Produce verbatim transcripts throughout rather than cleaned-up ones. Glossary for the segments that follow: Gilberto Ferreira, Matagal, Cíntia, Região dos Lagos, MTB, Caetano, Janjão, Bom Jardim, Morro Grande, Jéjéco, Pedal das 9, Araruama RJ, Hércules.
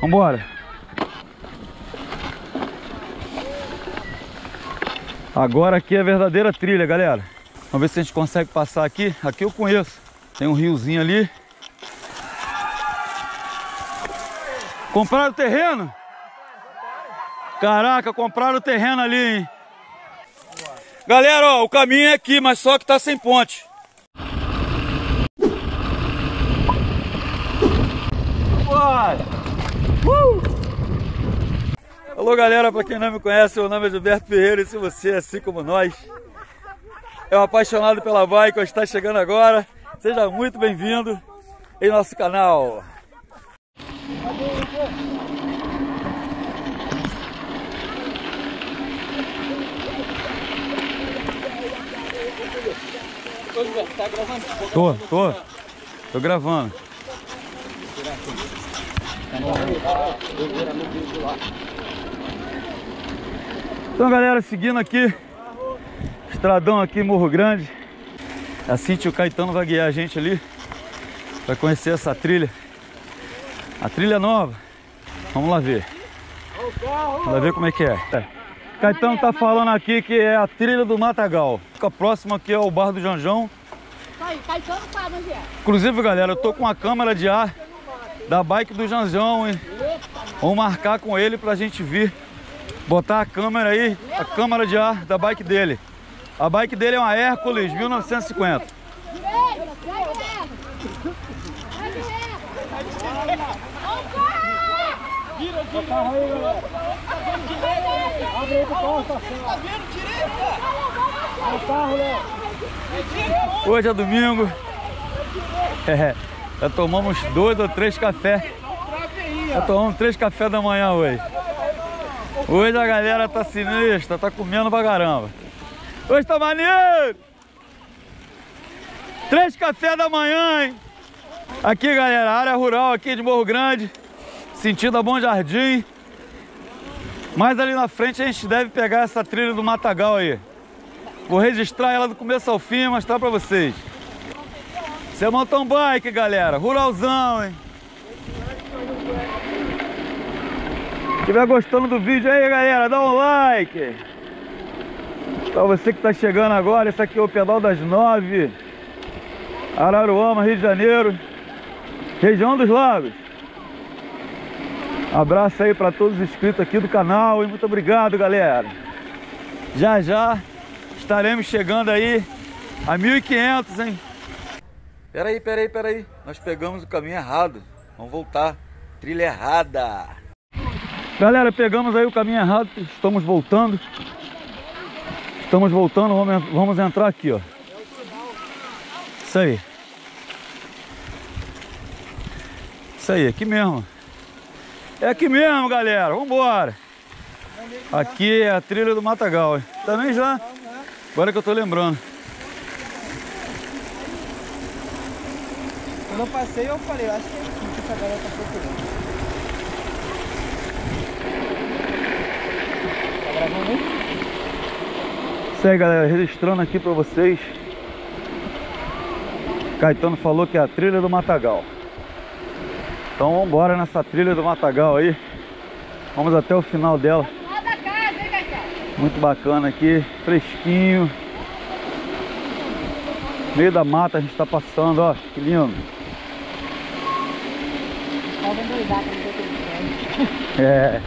Vambora. Agora aqui é a verdadeira trilha, galera. Vamos ver se a gente consegue passar aqui. Aqui eu conheço. Tem um riozinho ali. Compraram o terreno? Caraca, compraram o terreno ali, hein? Galera, ó, o caminho é aqui, mas só que tá sem ponte. Uh! Alô galera, pra quem não me conhece, meu nome é Gilberto Ferreira e se você, assim como nós, é um apaixonado pela bike ou está chegando agora, seja muito bem-vindo em nosso canal. Tô, tô, tô gravando. Então galera, seguindo aqui, estradão aqui, Morro Grande. A Cíntia e o Caetano vai guiar a gente ali, vai conhecer essa trilha. A trilha nova. Vamos lá ver. Vamos lá ver como é que é. é. Caetano tá falando aqui que é a trilha do Matagal. Fica próximo aqui ao bar do Janjão. Inclusive, galera, eu tô com a câmera de ar da bike do Janjão, hein? Vamos marcar com ele pra gente vir botar a câmera aí, a câmera de ar da bike dele. A bike dele é uma Hércules mil novecentos e cinquenta. Hoje é domingo. É. Já tomamos dois ou três cafés. Já tomamos três cafés da manhã hoje. Hoje a galera tá sinistra, tá comendo pra caramba. Hoje tá maneiro! Três cafés da manhã, hein? Aqui, galera, área rural aqui de Morro Grande, sentido a Bom Jardim. Mas ali na frente a gente deve pegar essa trilha do Matagal aí. Vou registrar ela do começo ao fim e mostrar pra vocês. Isso é mountain bike, galera. Ruralzão, hein? Se estiver gostando do vídeo aí, galera, dá um like. Pra você que tá chegando agora, esse aqui é o Pedal das nove. Araruama, Rio de Janeiro. Região dos Lagos. Abraço aí pra todos os inscritos aqui do canal. E muito obrigado, galera. Já já estaremos chegando aí a mil e quinhentos, hein? Peraí, peraí, peraí. Nós pegamos o caminho errado. Vamos voltar. Trilha errada. Galera, pegamos aí o caminho errado. Estamos voltando. Estamos voltando. Vamos, vamos entrar aqui, ó. Isso aí. Isso aí, aqui mesmo. É aqui mesmo, galera. Vambora. Aqui é a trilha do Matagal, hein? Também já. Agora que eu tô lembrando. Quando eu passei, eu falei, eu acho que é aqui que essa galera tá procurando. Tá gravando aí? Isso aí, galera, registrando aqui pra vocês. Caetano falou que é a trilha do Matagal. Então vamos embora nessa trilha do Matagal aí. Vamos até o final dela. Muito bacana aqui, fresquinho. Meio da mata a gente tá passando, ó, que lindo. É.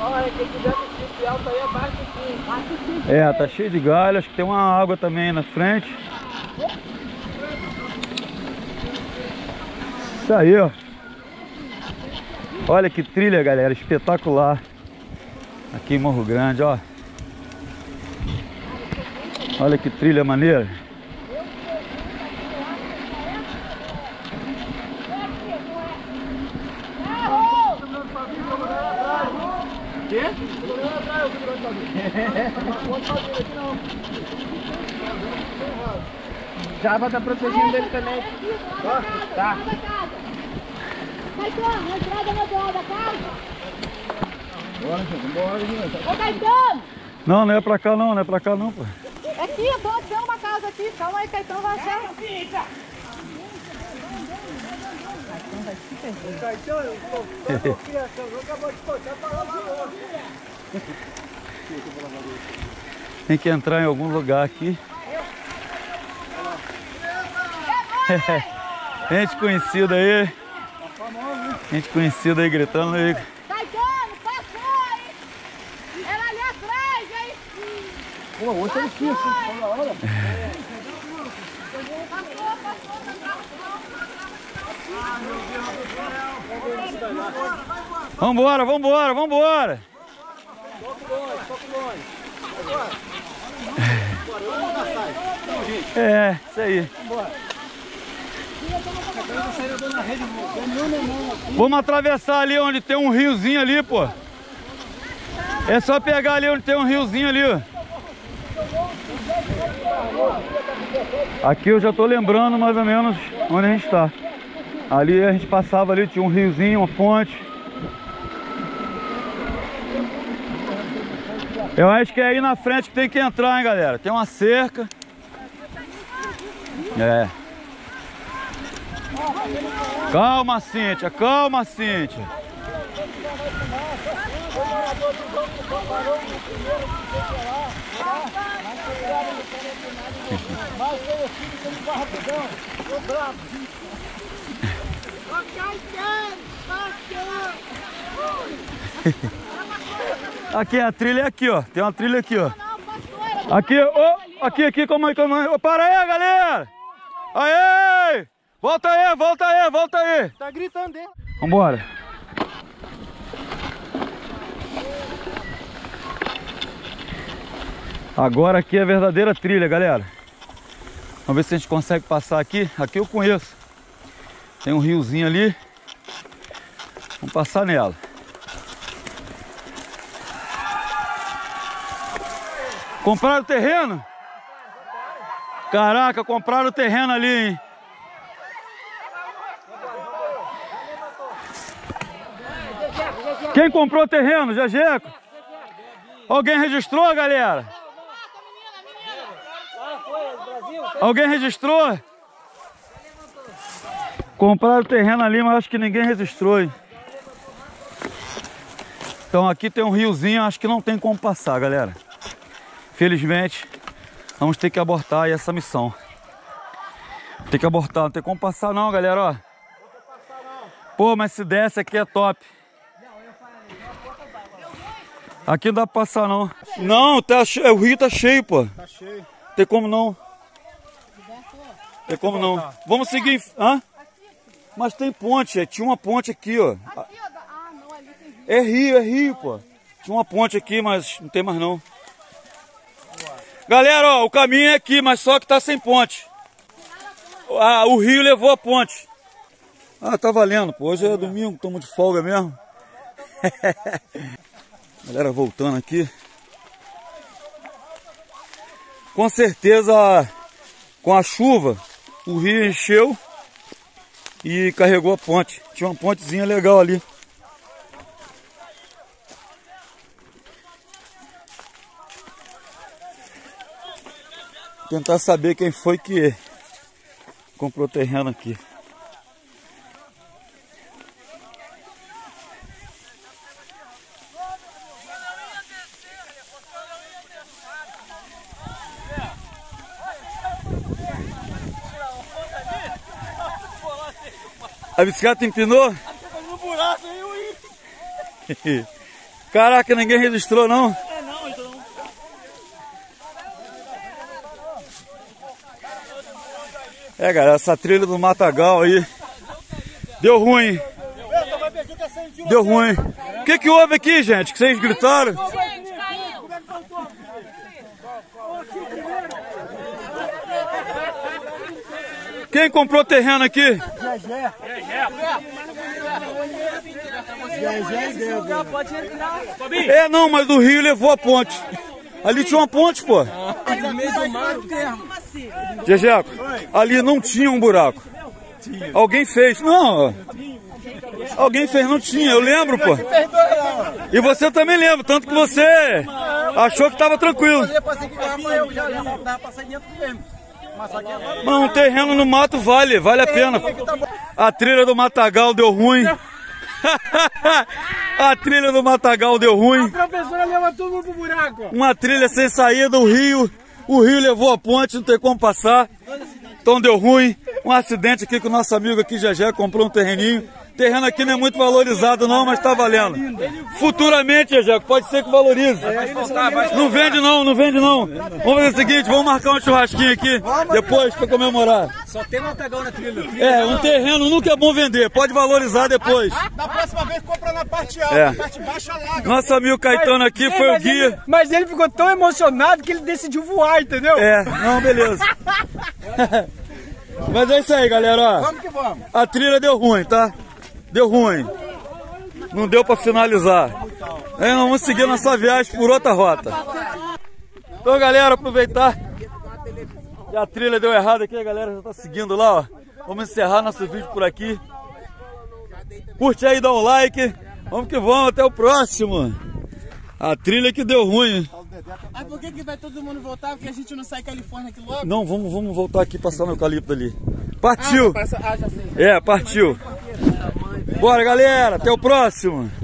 Olha, tem que dar artificial, tá aí abaixo aqui. É, tá cheio de galho, acho que tem uma água também aí na frente. Isso aí, ó. Olha que trilha, galera, espetacular. Aqui em Morro Grande, ó. Olha que trilha maneira. Java tá protegendo dele também. Tá. Caetano, na estrada rodada, calma. Ô Caetano! Não, não é pra cá não, não é pra cá não, pô. É aqui, eu tô tirando uma casa casa aqui. Calma aí, Caetano vai achar. Caetano vai se perder. Caetano, eu tô acabou de botar para lavar a louça. Tem que entrar em algum lugar aqui. Gente conhecida aí. Gente conhecida aí gritando aí. Caetano, passou, hein? Era ali atrás, hein? Pô, hoje é difícil, hein? Tá na hora. Passou, passou, tá. Vambora, vambora, vambora. É, isso aí. Vamos atravessar ali onde tem um riozinho ali, pô. É só pegar ali onde tem um riozinho ali, ó. Aqui eu já tô lembrando mais ou menos onde a gente tá. Ali a gente passava ali, tinha um riozinho, uma ponte. Eu acho que é aí na frente que tem que entrar, hein, galera. Tem uma cerca. É. Calma, Cíntia, calma, Cíntia. Aqui a trilha é aqui, ó. Tem uma trilha aqui, ó. Aqui, oh, aqui, aqui, como é que eu... Para aí, galera! Aê! Volta aí, volta aí, volta aí! Tá gritando aí! Vambora! Agora aqui é a verdadeira trilha, galera. Vamos ver se a gente consegue passar aqui. Aqui eu conheço. Tem um riozinho ali. Vamos passar nela. Compraram o terreno? Caraca, compraram o terreno ali, hein? Quem comprou o terreno, Jéjéco? Alguém registrou, galera? Alguém registrou? Compraram o terreno ali, mas acho que ninguém registrou, hein? Então aqui tem um riozinho, acho que não tem como passar, galera. Felizmente, vamos ter que abortar aí essa missão. Tem que abortar, não tem como passar não, galera, ó. Pô, mas se desce aqui é top. Aqui não dá pra passar, não. Não, tá cheio, o rio tá cheio, pô. Tá cheio. Tem como não. Tem como não. Vamos seguir... Hã? Mas tem ponte, tinha uma ponte aqui, ó. É rio, é rio, pô. Tinha uma ponte aqui, mas não tem mais não. Galera, ó, o caminho é aqui, mas só que tá sem ponte. Ah, o rio levou a ponte. Ah, tá valendo, pô. Hoje é domingo, tomo de folga mesmo. Galera, voltando aqui. Com certeza, com a chuva, o rio encheu e carregou a ponte. Tinha uma pontezinha legal ali. Tentar saber quem foi que comprou terreno aqui. A bicicleta empinou? No buraco aí. Caraca, ninguém registrou não? É não, então. É, galera, essa trilha do Matagal aí deu ruim. Deu ruim. O que que houve aqui, gente? Que vocês gritaram? Quem comprou terreno aqui? É, não, mas o rio levou a ponte. Ali tinha uma ponte, pô. Jéjéco, ali não tinha um buraco. Alguém fez. Não, alguém fez, não tinha. Eu lembro, pô. E você também lembra, tanto que você achou que tava tranquilo. Mano, um terreno no mato vale, vale a pena. A trilha do Matagal deu ruim. A trilha do Matagal deu ruim. A professora leva todo mundo pro buraco. Uma trilha sem saída, o rio. O rio levou a ponte, não tem como passar. Então deu ruim. Um acidente aqui que o nosso amigo aqui, Jéjéco, comprou um terreninho. Terreno aqui não é muito valorizado não, mas tá valendo. Futuramente, Jéjéco, pode ser que valorize. Não vende não, não vende não. Vamos fazer o seguinte, vamos marcar um churrasquinho aqui, depois, pra comemorar. Só tem Matagal na trilha. É, um terreno nunca é bom vender, pode valorizar depois. Da próxima vez, compra na parte alta, na parte baixa larga. Nosso amigo Caetano aqui foi o guia. Mas ele ficou tão emocionado que ele decidiu voar, entendeu? É, não, beleza. Mas é isso aí, galera, ó. Vamos que vamos. A trilha deu ruim, tá? Deu ruim, não deu para finalizar. Aí nós vamos seguir nossa viagem por outra rota. Então, galera, aproveitar que a trilha deu errado aqui, a galera já está seguindo lá, ó. Vamos encerrar nosso vídeo por aqui. Curte aí, dá um like. Vamos que vamos, até o próximo. A trilha que deu ruim. Aí por que que vai todo mundo voltar? Porque a gente não sai Califórnia aqui logo? Não, vamos, vamos voltar aqui, passar no eucalipto ali. Partiu! Ah, já sei. É, partiu. Bora, galera, até o próximo!